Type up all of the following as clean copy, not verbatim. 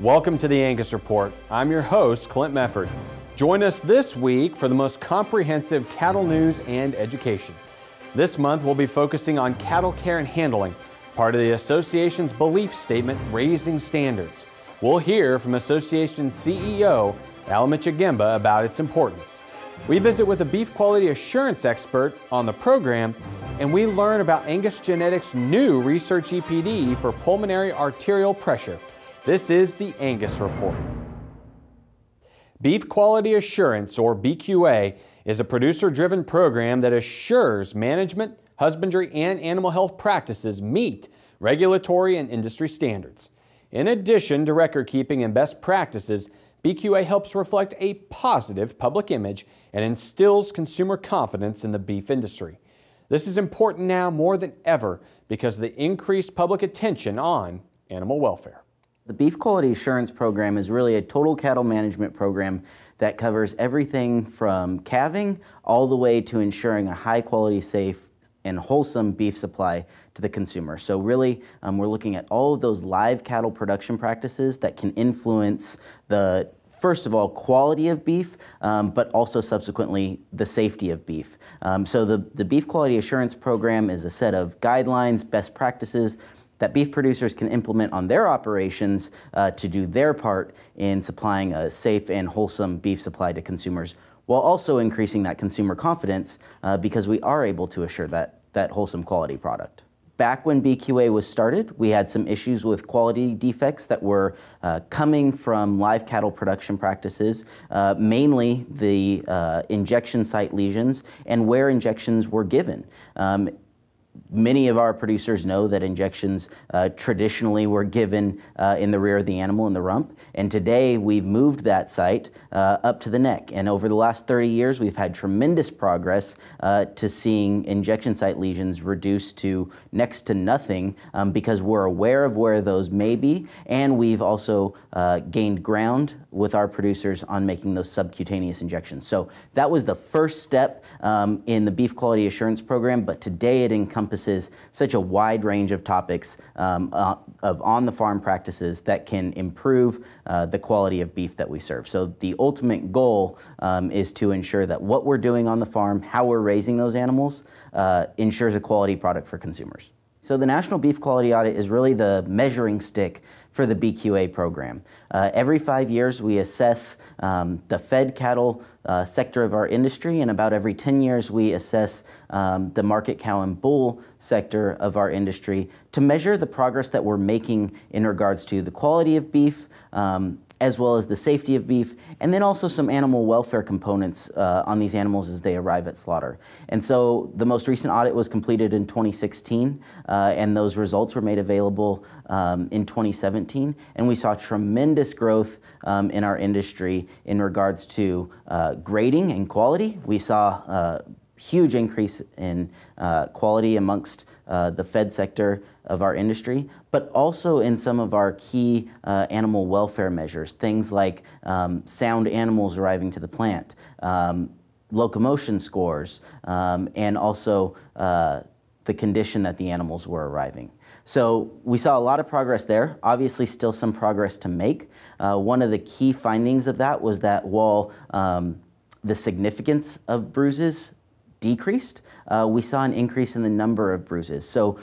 Welcome to the Angus Report. I'm your host, Clint Mefford. Join us this week for the most comprehensive cattle news and education. This month, we'll be focusing on cattle care and handling, part of the association's belief statement, Raising Standards. We'll hear from association CEO, Allen Moczygemba, about its importance. We visit with a beef quality assurance expert on the program, and we learn about Angus Genetics' new research EPD for pulmonary arterial pressure. This is the Angus Report. Beef Quality Assurance, or BQA, is a producer-driven program that assures management, husbandry, and animal health practices meet regulatory and industry standards. In addition to record-keeping and best practices, BQA helps reflect a positive public image and instills consumer confidence in the beef industry. This is important now more than ever because of the increased public attention on animal welfare. The Beef Quality Assurance Program is really a total cattle management program that covers everything from calving all the way to ensuring a high-quality, safe, and wholesome beef supply to the consumer. So really, we're looking at all of those live cattle production practices that can influence the, first of all, quality of beef, but also subsequently the safety of beef. So the Beef Quality Assurance Program is a set of guidelines, best practices, that beef producers can implement on their operations to do their part in supplying a safe and wholesome beef supply to consumers, while also increasing that consumer confidence because we are able to assure that wholesome quality product. Back when BQA was started, we had some issues with quality defects that were coming from live cattle production practices, mainly the injection site lesions and where injections were given. Many of our producers know that injections traditionally were given in the rear of the animal, in the rump, and today we've moved that site up to the neck. And over the last 30 years, we've had tremendous progress to seeing injection site lesions reduced to next to nothing because we're aware of where those may be, and we've also gained ground with our producers on making those subcutaneous injections. So that was the first step in the Beef Quality Assurance Program, but today it encompasses such a wide range of topics of on-the-farm practices that can improve the quality of beef that we serve. So the ultimate goal is to ensure that what we're doing on the farm, how we're raising those animals, ensures a quality product for consumers. So the National Beef Quality Audit is really the measuring stick for the BQA program. Every 5 years, we assess the fed cattle sector of our industry, and about every 10 years, we assess the market cow and bull sector of our industry to measure the progress that we're making in regards to the quality of beef, as well as the safety of beef, and then also some animal welfare components on these animals as they arrive at slaughter. And so the most recent audit was completed in 2016, and those results were made available in 2017, and we saw tremendous growth in our industry in regards to grading and quality. We saw huge increase in quality amongst the fed sector of our industry, but also in some of our key animal welfare measures, things like sound animals arriving to the plant, locomotion scores, and also the condition that the animals were arriving. So we saw a lot of progress there, obviously still some progress to make. One of the key findings of that was that while the significance of bruises decreased, we saw an increase in the number of bruises. So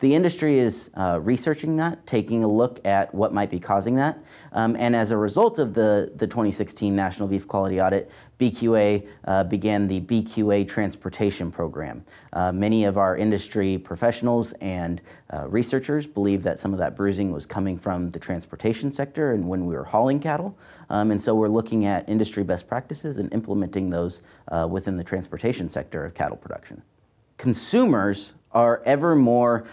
the industry is researching that, taking a look at what might be causing that. And as a result of the 2016 National Beef Quality Audit, BQA began the BQA Transportation Program. Many of our industry professionals and researchers believe that some of that bruising was coming from the transportation sector and when we were hauling cattle. And so we're looking at industry best practices and implementing those within the transportation sector of cattle production. Consumers are ever more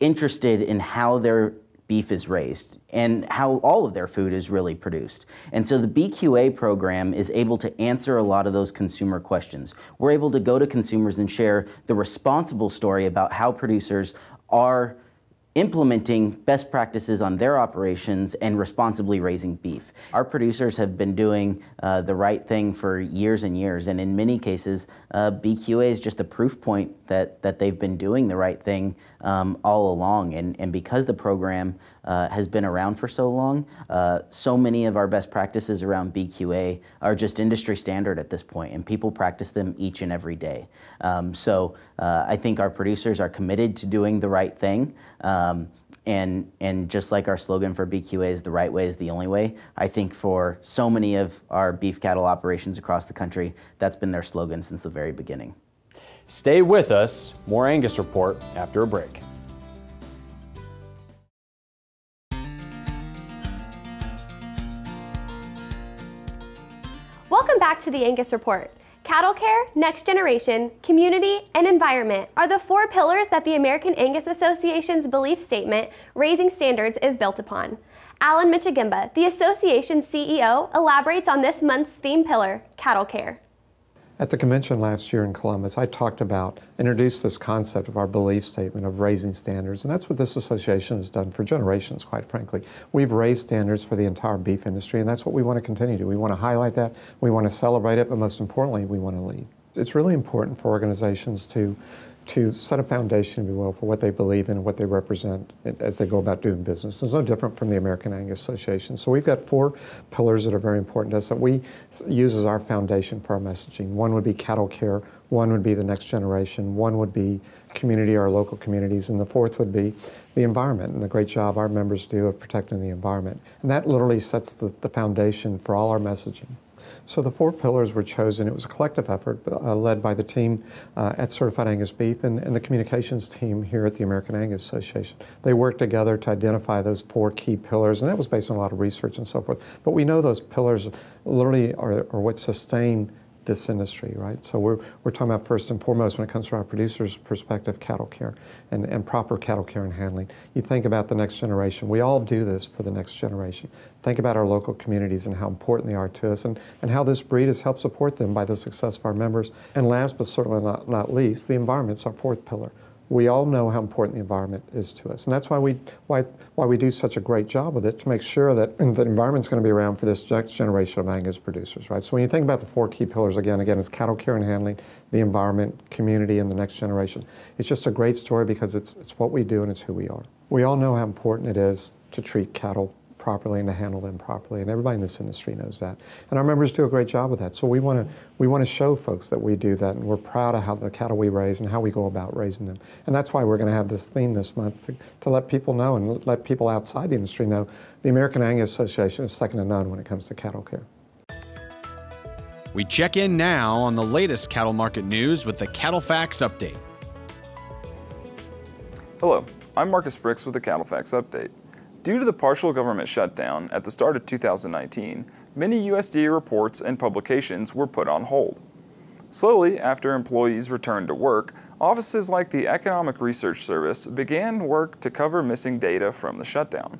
interested in how their beef is raised and how all of their food is really produced. And so the BQA program is able to answer a lot of those consumer questions. We're able to go to consumers and share the responsible story about how producers are implementing best practices on their operations and responsibly raising beef. Our producers have been doing the right thing for years and years, and in many cases, BQA is just a proof point that they've been doing the right thing all along. And because the program has been around for so long, so many of our best practices around BQA are just industry standard at this point, and people practice them each and every day. So I think our producers are committed to doing the right thing. And just like our slogan for BQA is the right way is the only way, I think for so many of our beef cattle operations across the country, that's been their slogan since the very beginning. Stay with us. More Angus Report after a break. Welcome back to the Angus Report. Cattle care, next generation, community, and environment are the four pillars that the American Angus Association's belief statement, Raising Standards, is built upon. Allen Moczygemba, the association's CEO, elaborates on this month's theme pillar, cattle care. At the convention last year in Columbus, I talked about, introduced this concept of our belief statement of raising standards, and that's what this association has done for generations, quite frankly. We've raised standards for the entire beef industry, and that's what we want to continue to do. We want to highlight that, we want to celebrate it, but most importantly, we want to lead. It's really important for organizations to set a foundation, if you will, for what they believe in and what they represent as they go about doing business. It's no different from the American Angus Association. So we've got four pillars that are very important to us that we use as our foundation for our messaging. One would be cattle care, one would be the next generation, one would be community, our local communities, and the fourth would be the environment and the great job our members do of protecting the environment. And that literally sets the foundation for all our messaging. So the four pillars were chosen. It was a collective effort led by the team at Certified Angus Beef and the communications team here at the American Angus Association. They worked together to identify those four key pillars, and that was based on a lot of research and so forth. But we know those pillars literally are what sustain this industry, right? So we're talking about first and foremost, when it comes from our producers' perspective, cattle care and proper cattle care and handling. You think about the next generation. We all do this for the next generation. Think about our local communities and how important they are to us and how this breed has helped support them by the success of our members. And last but certainly not least, the environment's our fourth pillar. We all know how important the environment is to us, and that's why we do such a great job with it, to make sure that the environment's going to be around for this next generation of Angus producers, right? So when you think about the four key pillars, again, it's cattle care and handling, the environment, community, and the next generation. It's just a great story because it's what we do and it's who we are. We all know how important it is to treat cattle properly and to handle them properly, and everybody in this industry knows that. And our members do a great job with that. So we want to show folks that we do that, and we're proud of how the cattle we raise and how we go about raising them. And that's why we're going to have this theme this month to let people know and let people outside the industry know the American Angus Association is second to none when it comes to cattle care. We check in now on the latest cattle market news with the CattleFax update. Hello, I'm Marcus Brix with the CattleFax update. Due to the partial government shutdown at the start of 2019, many USDA reports and publications were put on hold. Slowly, after employees returned to work, offices like the Economic Research Service began work to cover missing data from the shutdown.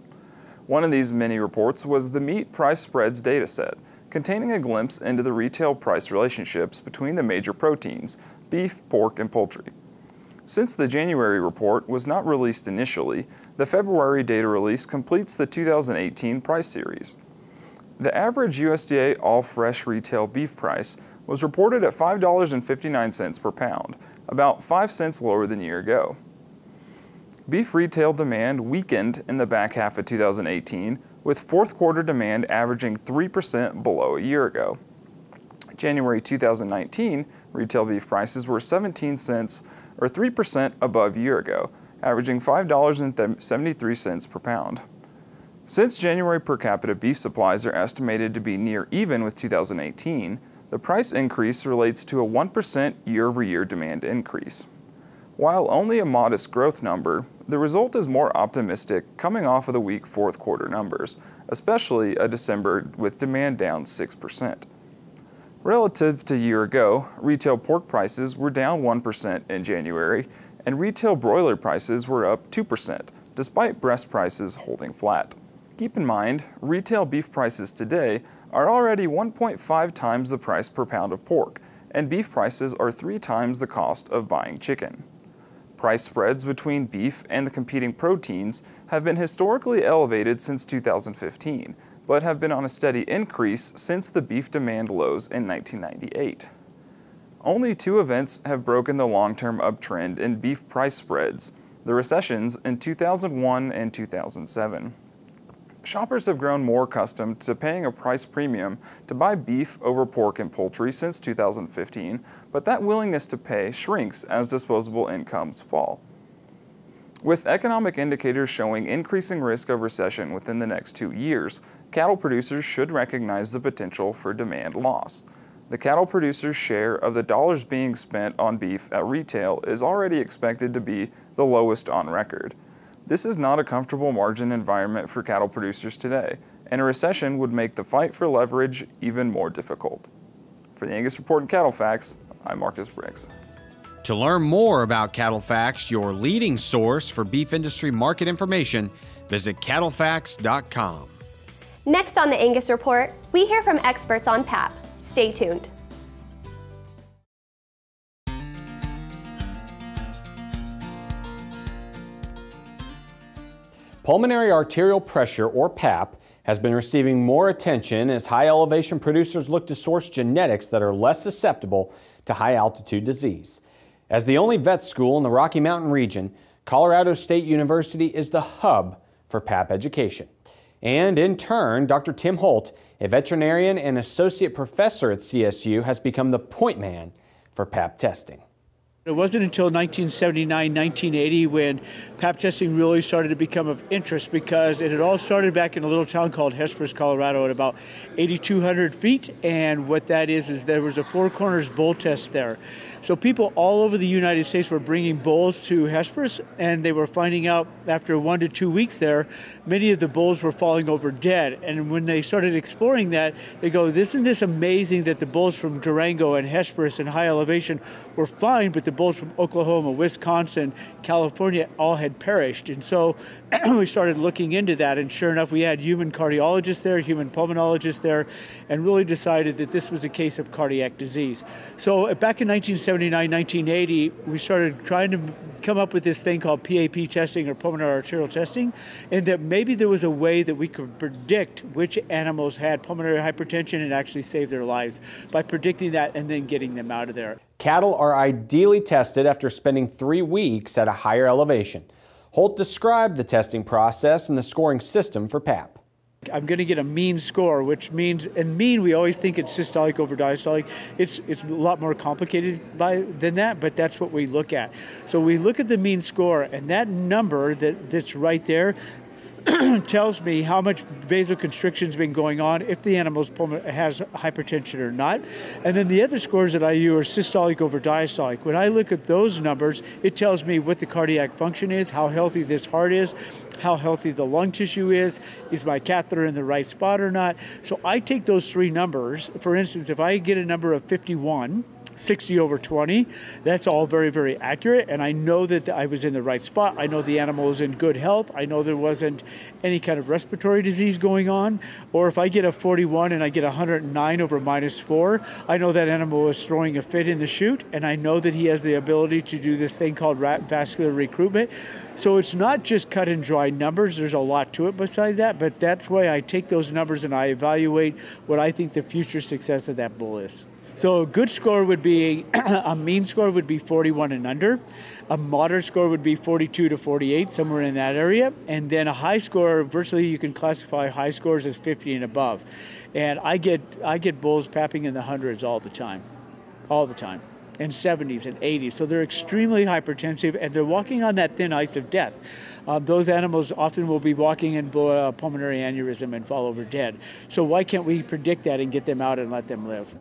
One of these many reports was the Meat Price Spreads dataset, containing a glimpse into the retail price relationships between the major proteins, beef, pork, and poultry. Since the January report was not released initially, the February data release completes the 2018 price series. The average USDA all-fresh retail beef price was reported at $5.59 per pound, about 5 cents lower than a year ago. Beef retail demand weakened in the back half of 2018, with fourth quarter demand averaging 3% below a year ago. January 2019, retail beef prices were 17 cents or 3% above a year ago, averaging $5.73 per pound. Since January, per capita beef supplies are estimated to be near even with 2018, the price increase relates to a 1% year-over-year demand increase. While only a modest growth number, the result is more optimistic coming off of the weak fourth quarter numbers, especially a December with demand down 6%. Relative to a year ago, retail pork prices were down 1% in January, and retail broiler prices were up 2%, despite breast prices holding flat. Keep in mind, retail beef prices today are already 1.5 times the price per pound of pork, and beef prices are 3 times the cost of buying chicken. Price spreads between beef and the competing proteins have been historically elevated since 2015, but have been on a steady increase since the beef demand lows in 1998. Only 2 events have broken the long-term uptrend in beef price spreads, the recessions in 2001 and 2007. Shoppers have grown more accustomed to paying a price premium to buy beef over pork and poultry since 2015, but that willingness to pay shrinks as disposable incomes fall. With economic indicators showing increasing risk of recession within the next 2 years, cattle producers should recognize the potential for demand loss. The cattle producer's share of the dollars being spent on beef at retail is already expected to be the lowest on record. This is not a comfortable margin environment for cattle producers today, and a recession would make the fight for leverage even more difficult. For the Angus Report and CattleFax, I'm Marcus Brix. To learn more about CattleFax, your leading source for beef industry market information, visit cattlefax.com. Next on the Angus Report, we hear from experts on PAP. Stay tuned. Pulmonary arterial pressure, or PAP, has been receiving more attention as high elevation producers look to source genetics that are less susceptible to high altitude disease. As the only vet school in the Rocky Mountain region, Colorado State University is the hub for PAP education. And in turn, Dr. Tim Holt, a veterinarian and associate professor at CSU, has become the point man for PAP testing. It wasn't until 1979, 1980 when PAP testing really started to become of interest, because it had all started back in a little town called Hesperus, Colorado, at about 8,200 feet. And what that is there was a Four Corners bull test there. So people all over the United States were bringing bulls to Hesperus, and they were finding out after 1 to 2 weeks there, many of the bulls were falling over dead. And when they started exploring that, they go, isn't this amazing that the bulls from Durango and Hesperus and high elevation were fine, but the bulls from Oklahoma, Wisconsin, California all had perished. And so we started looking into that, and sure enough, we had human cardiologists there, human pulmonologists there, and really decided that this was a case of cardiac disease. So back in 1979, 1980, we started trying to come up with this thing called PAP testing, or pulmonary arterial testing, and that maybe there was a way that we could predict which animals had pulmonary hypertension and actually save their lives by predicting that and then getting them out of there. Cattle are ideally tested after spending 3 weeks at a higher elevation. Holt described the testing process and the scoring system for PAP. I'm going to get a mean score, which means, and mean, we always think it's systolic over diastolic. It's a lot more complicated than that, but that's what we look at. So we look at the mean score, and that number that's right there tells me how much vasoconstriction's been going on, if the animal's has hypertension or not. And then the other scores that I use are systolic over diastolic. When I look at those numbers, it tells me what the cardiac function is, how healthy this heart is, how healthy the lung tissue is my catheter in the right spot or not. So I take those three numbers. For instance, if I get a number of 51, 60 over 20, that's all very, very accurate, and I know that I was in the right spot. I know the animal is in good health. I know there wasn't any kind of respiratory disease going on. Or if I get a 41 and I get 109 over -4, I know that animal is throwing a fit in the chute, and I know that he has the ability to do this thing called vascular recruitment. So it's not just cut and dry numbers. There's a lot to it besides that, but that's why I take those numbers and I evaluate what I think the future success of that bull is. So a good score would be, a mean score would be 41 and under. A moderate score would be 42 to 48, somewhere in that area. And then a high score, virtually you can classify high scores as 50 and above. And I get bulls papping in the hundreds all the time. And 70s and 80s. So they're extremely hypertensive, and they're walking on that thin ice of death. Those animals often will be walking in pulmonary aneurysm and fall over dead. So why can't we predict that and get them out and let them live?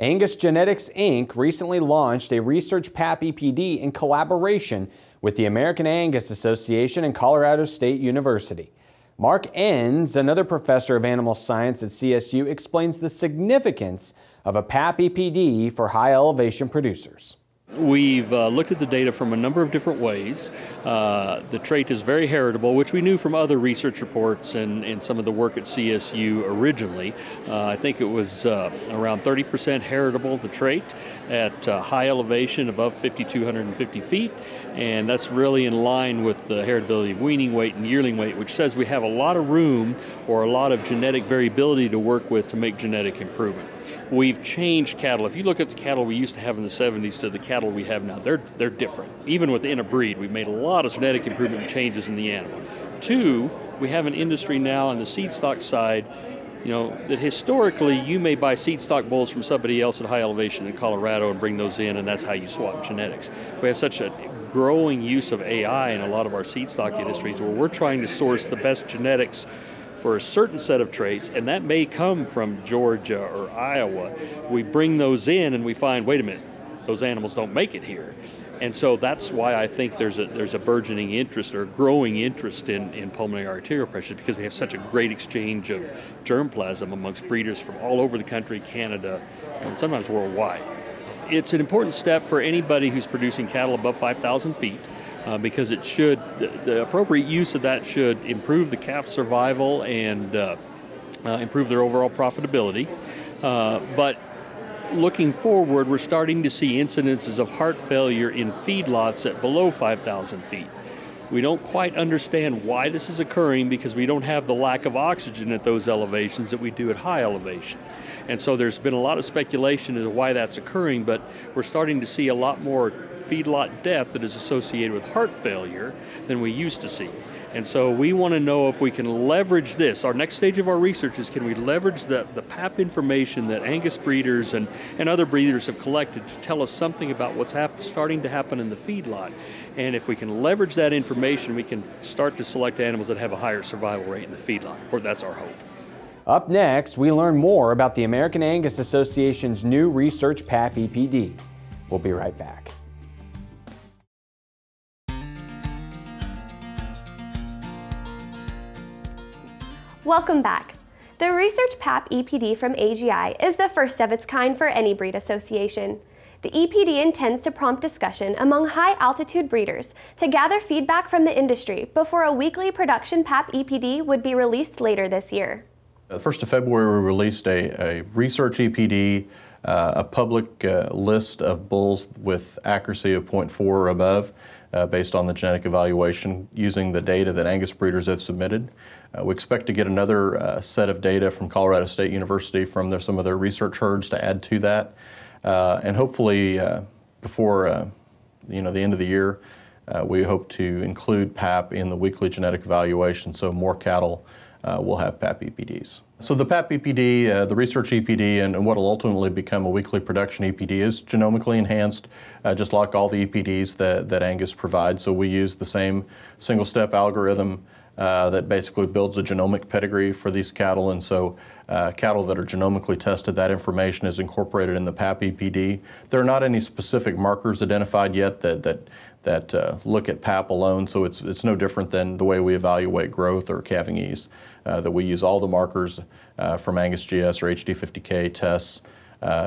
Angus Genetics, Inc. recently launched a research PAP EPD in collaboration with the American Angus Association and Colorado State University. Mark Enns, another professor of animal science at CSU, explains the significance of a PAP EPD for high elevation producers. We've looked at the data from a number of different ways. The trait is very heritable, which we knew from other research reports and some of the work at CSU originally. I think it was around 30% heritable, the trait, at high elevation above 5,250 feet. And that's really in line with the heritability of weaning weight and yearling weight, which says we have a lot of room or a lot of genetic variability to work with to make genetic improvement. we've changed cattle. If you look at the cattle we used to have in the 70s to the cattle we have now, they're different. Even within a breed, we've made a lot of genetic improvement and changes in the animal. Two, we have an industry now on the seed stock side, you know, that historically you may buy seed stock bulls from somebody else at high elevation in Colorado and bring those in, and that's how you swap genetics. We have such a growing use of AI in a lot of our seed stock industries where we're trying to source the best genetics for a certain set of traits, and that may come from Georgia or Iowa. We bring those in and we find, wait a minute, those animals don't make it here. And so that's why I think there's a burgeoning interest or growing interest in pulmonary arterial pressure, because we have such a great exchange of germplasm amongst breeders from all over the country, Canada, and sometimes worldwide. It's an important step for anybody who's producing cattle above 5,000 feet. Because it should, the appropriate use of that should improve the calf survival and improve their overall profitability. But looking forward, we're starting to see incidences of heart failure in feedlots at below 5,000 feet. We don't quite understand why this is occurring because we don't have the lack of oxygen at those elevations that we do at high elevation. And so there's been a lot of speculation as to why that's occurring, but we're starting to see a lot more feedlot death that is associated with heart failure than we used to see. And so we want to know if we can leverage this. Our next stage of our research is, can we leverage the PAP information that Angus breeders and other breeders have collected to tell us something about what's starting to happen in the feedlot. And if we can leverage that information, we can start to select animals that have a higher survival rate in the feedlot, or that's our hope. Up next, we learn more about the American Angus Association's new research PAP EPD. We'll be right back. Welcome back. The Research PAP EPD from AGI is the first of its kind for any breed association. The EPD intends to prompt discussion among high-altitude breeders to gather feedback from the industry before a weekly production PAP EPD would be released later this year. The 1st of February, we released a research EPD, a public list of bulls with accuracy of 0.4 or above based on the genetic evaluation using the data that Angus breeders have submitted. We expect to get another set of data from Colorado State University from some of their research herds to add to that, and hopefully before the end of the year, we hope to include PAP in the weekly genetic evaluation, so more cattle will have PAP EPDs. So the PAP EPD, the research EPD, and what will ultimately become a weekly production EPD is genomically enhanced, just like all the EPDs that Angus provides. So we use the same single-step algorithm that basically builds a genomic pedigree for these cattle, and so cattle that are genomically tested, that information is incorporated in the PAP EPD. There are not any specific markers identified yet that look at PAP alone, so it's no different than the way we evaluate growth or calving ease, that we use all the markers from Angus GS or HD50K tests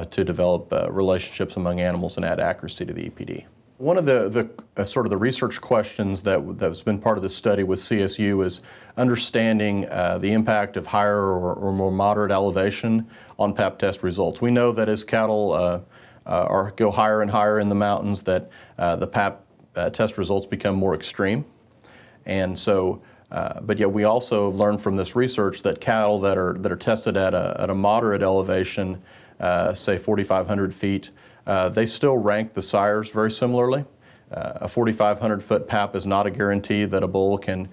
to develop relationships among animals and add accuracy to the EPD. One of the sort of the research questions that's been part of this study with CSU is understanding the impact of higher or more moderate elevation on PAP test results. We know that as cattle go higher and higher in the mountains, that the PAP test results become more extreme. And so, but yet we also learned from this research that cattle that are tested at a moderate elevation, say 4,500 feet, they still rank the sires very similarly. A 4,500-foot PAP is not a guarantee that a bull can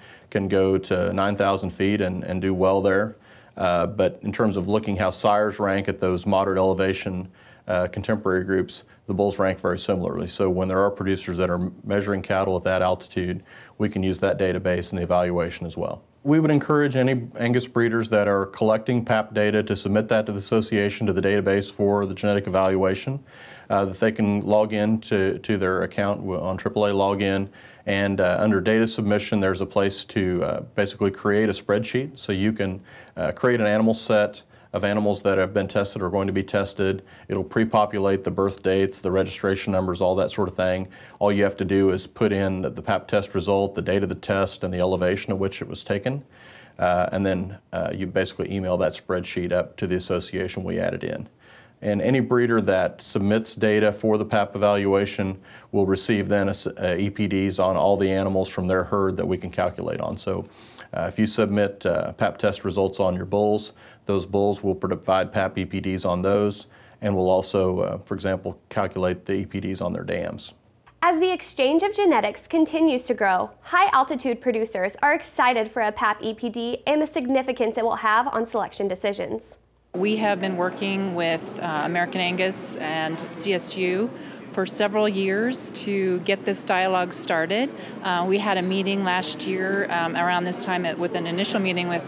go to 9,000 feet and do well there. But in terms of looking how sires rank at those moderate elevation contemporary groups, the bulls rank very similarly. So when there are producers that are measuring cattle at that altitude, we can use that database in the evaluation as well. We would encourage any Angus breeders that are collecting PAP data to submit that to the association, to the database for the genetic evaluation, that they can log in to their account on AAA login, and under data submission there's a place to basically create a spreadsheet, so you can create an animal set of animals that have been tested or going to be tested. It'll pre-populate the birth dates, the registration numbers, all that sort of thing. All you have to do is put in the PAP test result, the date of the test, and the elevation at which it was taken. And then you basically email that spreadsheet up to the association we added in. And any breeder that submits data for the PAP evaluation will receive then EPDs on all the animals from their herd that we can calculate on. So If you submit pap test results on your bulls, those bulls will provide pap EPDs on those, and will also, for example, calculate the EPDs on their dams. As the exchange of genetics continues to grow, high-altitude producers are excited for a PAP EPD and the significance it will have on selection decisions. We have been working with American Angus and CSU for several years to get this dialogue started. We had a meeting last year around this time with an initial meeting with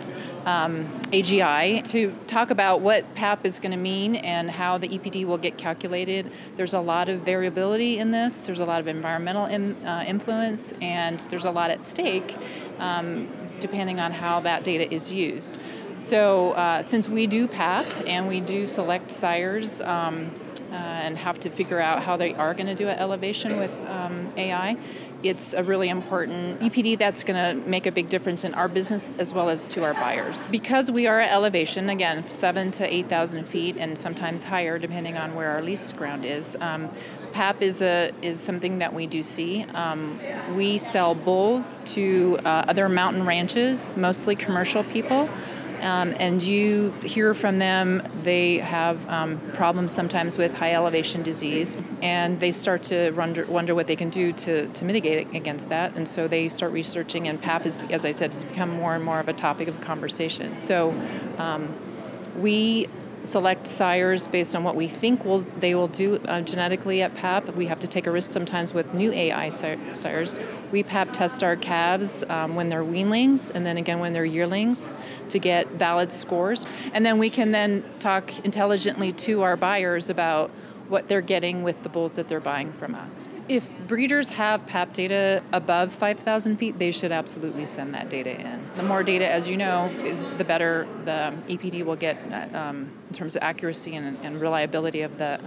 AGI to talk about what PAP is going to mean and how the EPD will get calculated. There's a lot of variability in this, there's a lot of environmental influence, and there's a lot at stake depending on how that data is used. So since we do PAP and we do select sires and have to figure out how they are going to do an elevation with AI, it's a really important EPD that's going to make a big difference in our business as well as to our buyers. Because we are at elevation, again, 7,000 to 8,000 feet and sometimes higher depending on where our lease ground is, PAP is something that we do see. We sell bulls to other mountain ranches, mostly commercial people. And you hear from them, they have problems sometimes with high elevation disease, and they start to wonder what they can do to mitigate against that. And so they start researching, and PAP, as I said, has become more and more of a topic of conversation. So we select sires based on what we think they will do genetically at PAP. We have to take a risk sometimes with new AI sires. We PAP test our calves when they're weanlings, and then again when they're yearlings, to get valid scores. And then we can then talk intelligently to our buyers about what they're getting with the bulls that they're buying from us. If breeders have PAP data above 5,000 feet, they should absolutely send that data in. The more data, as you know, is the better the EPD will get in terms of accuracy and reliability of the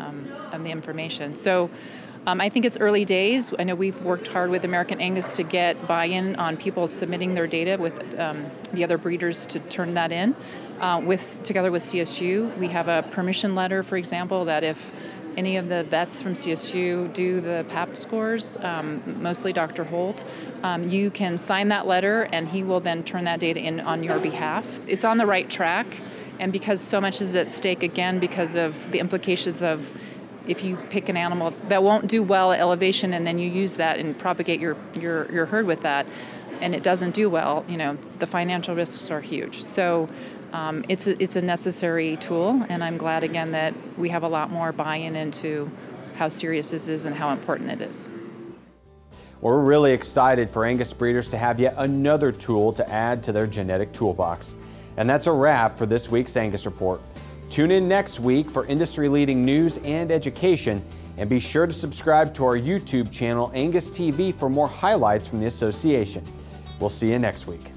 information. So I think it's early days. I know we've worked hard with American Angus to get buy-in on people submitting their data with the other breeders to turn that in. Together with CSU, we have a permission letter, for example, that if any of the vets from CSU do the PAP scores, mostly Dr. Holt, you can sign that letter and he will then turn that data in on your behalf. It's on the right track, and because so much is at stake, again, because of the implications of if you pick an animal that won't do well at elevation and then you use that and propagate your herd with that, and it doesn't do well, you know, the financial risks are huge. So it's a necessary tool, and I'm glad again that we have a lot more buy-in into how serious this is and how important it is. We're really excited for Angus breeders to have yet another tool to add to their genetic toolbox. And that's a wrap for this week's Angus Report. Tune in next week for industry-leading news and education, and be sure to subscribe to our YouTube channel, Angus TV, for more highlights from the association. We'll see you next week.